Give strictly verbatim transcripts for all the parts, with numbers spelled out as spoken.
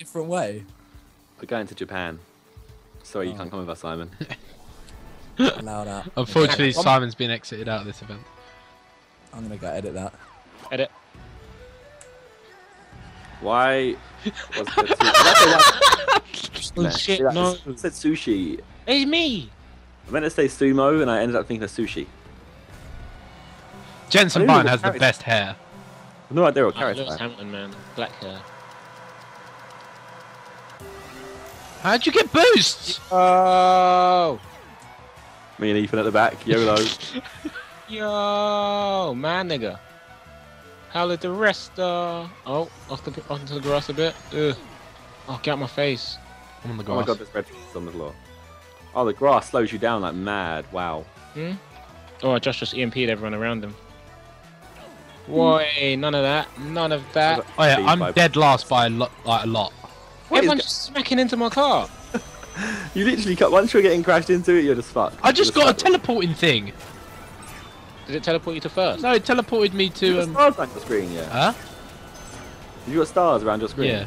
different way? We're going to Japan. Sorry, oh. you can't come with us, Simon. Allow that. Unfortunately, Simon's been exited out of this event. I'm gonna go edit that. Edit. Why was there two? I oh, no, shit, no. I said sushi. It's me. I meant to say sumo, and I ended up thinking of sushi. Jenson Button has the best hair. No idea what character. Lewis Hamilton, man, black hair. How'd you get boosts? Oh. Me and Ethan at the back, YOLO. Yo, man, nigga. How at the rest, uh... Oh, off the, onto the grass a bit. Ugh. Oh, get out my face. I'm on the grass. Oh my god, there's red flags on the floor. Oh, the grass slows you down like mad. Wow. Hmm? Oh, Josh just E M P'd everyone around him. Boy, none of that. None of that. Oh yeah, I'm dead last by a lot. Like, a lot. Everyone's just smacking into my car. You literally cut. Once you're getting crashed into it, you're just fucked. I just got a teleporting thing. Did it teleport you to first? No, it teleported me to. You got um... stars around your screen, yeah. Huh? You got stars around your screen. Yeah.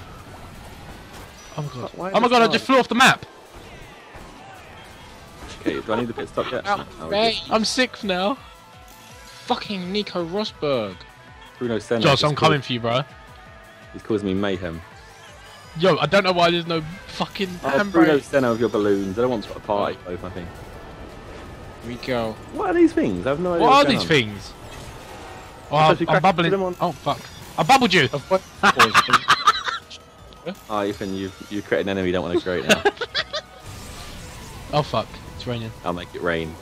Oh my god! Why oh my god! Stars? I just flew off the map. Okay, do I need the pit stop yet? Oh, oh, I'm sixth now. Fucking Nico Rosberg. Bruno Senna. Josh, I'm coming for you, bro. He's causing me mayhem. Yo, I don't know why there's no fucking handbrake. Oh, Bruno Senna of your balloons. I don't want to put a party over my thing. Here we go. What are these things? I have no idea. What are these things? Oh, I'm, I'm bubbling. On... Oh, fuck. I bubbled you. Oh, Ethan, you've, you've created an enemy you don't want to create now. Oh, fuck. It's raining. I'll make it rain.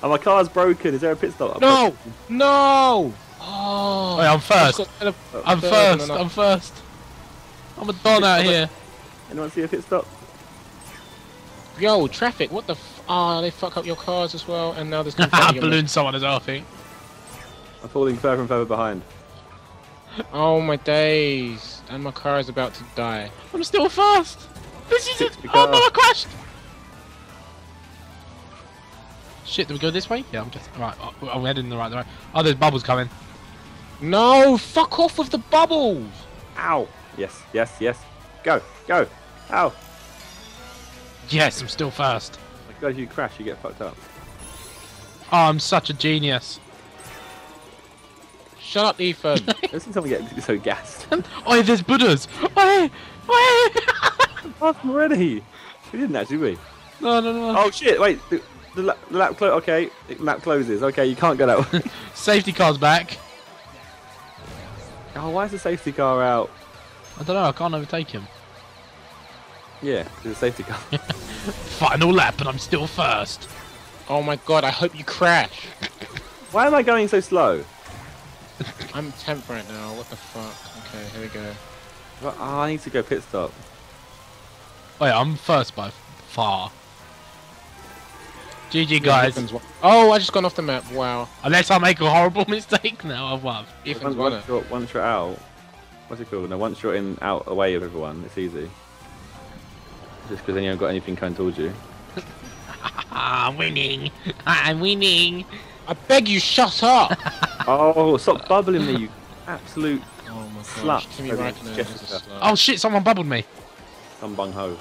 Oh, my car's broken. Is there a pit stop? I'm no! Broken. No! Oh, wait, I'm first. I'm, I'm first. I'm first. I'm a don out here. Anyone see a pit stop? Yo, traffic. What the f... Ah, oh, they fuck up your cars as well. And now there's... I ballooned someone as well, I think. I'm falling further and further behind. Oh, my days. And my car is about to die. I'm still first. This is... It. Oh, no, I crashed. Shit, do we go this way? Yeah, I'm just... Right, I'm heading in the right direction. Oh, there's bubbles coming. No, fuck off with the bubbles! Ow. Yes, yes, yes. Go, go. Ow. Yes, I'm still first. My god, if you crash, you get fucked up. Oh, I'm such a genius. Shut up, Ethan. This is something that gets so gassed. Oh, there's Buddhas. Wait, wait. Fuck already. We didn't actually, we? No, no, no. Oh, shit, wait. The lap, the lap close. Okay, the lap closes. Okay, you can't go that way. Safety car's back. Oh, why is the safety car out? I don't know. I can't overtake him. Yeah, because it's safety car. Final lap, and I'm still first. Oh my god! I hope you crash. Why am I going so slow? I'm tenth right now. What the fuck? Okay, here we go. Well, oh, I need to go pit stop. Oh yeah, I'm first by far. G G guys. Oh, I just gone off the map. Wow. Unless I make a horrible mistake now, I've won. Ethan's won it. Once you're out, what's it called? No, once you're in, out, away of everyone, it's easy. Just because then you haven't got anything coming towards you. I'm winning. I'm winning. I beg you, shut up. Oh, stop bubbling me, you absolute oh my slut. Gosh. Right there, slut. Oh shit! Someone bubbled me. Some bung ho.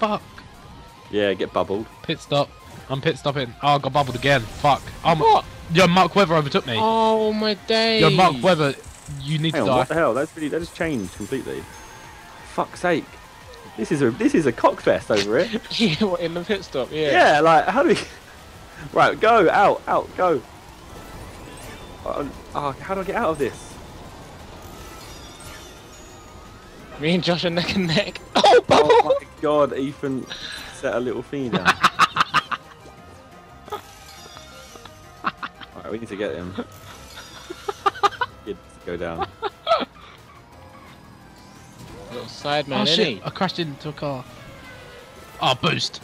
Fuck. Yeah, get bubbled. Pit stop. I'm pit stopping. Oh, I got bubbled again. Fuck. I'm... What? Yo, Mark Webber overtook me. Oh, my days. Yo, Mark Webber, you need Hang to on, die. What the hell? That's really... That just changed completely. Fuck's sake. This is a this is a cockfest over it. Yeah, what, in the pit stop? Yeah. Yeah, like, how do we... Right, go. Out. Out. Go. Oh, oh, how do I get out of this? Me and Josh are neck and neck. Oh, bubble! Oh, my God, Ethan... Set a little thing down. Alright, we need to get him. He needs to go down. Little side man, oh, shit. He? I crashed into a car. Oh, boost.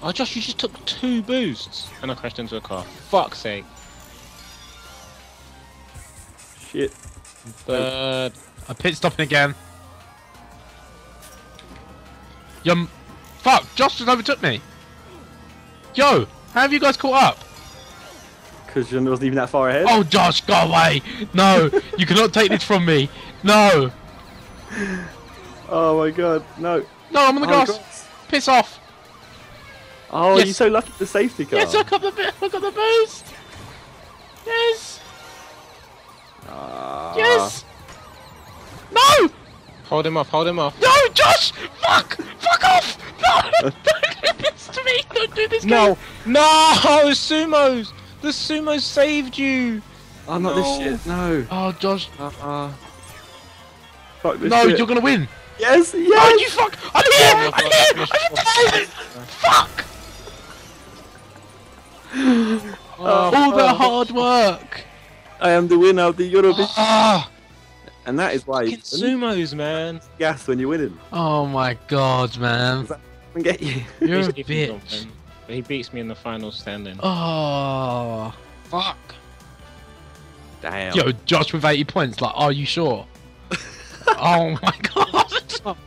Oh, Josh, you just took two boosts. And I crashed into a car. Fuck's sake. Shit. Third. I pit stopping again. Yo, fuck! Josh just overtook me. Yo, how have you guys caught up? because John wasn't even that far ahead. Oh, Josh, go away! No, you cannot take this from me. No. Oh my God, no. No, I'm on the oh grass. Piss off. Oh, yes. You're so lucky. The safety car. Yes, I got the I got the boost. Yes. Uh... Yes. No. Hold him off. Hold him off. No, Josh. Fuck. Fuck off. No. Don't do this to me. Don't do this. No. Game. No. Sumos. The sumo saved you. Oh, not no. This shit. No. Oh, Josh. Uh uh. Fuck this no, shit. You're gonna win. Yes, yes! Oh, you fuck! I'm here! I'm here! I'm here! Fuck! Oh, all the hard work! I am the winner of the Eurovision! Oh, and that is why you sumos, man! Gas when you're winning. Oh my God, man. Get you. You're a bitch. He beats me in the final standing. Oh, fuck. Damn. Yo, Josh with eighty points, like, are you sure? Oh my God!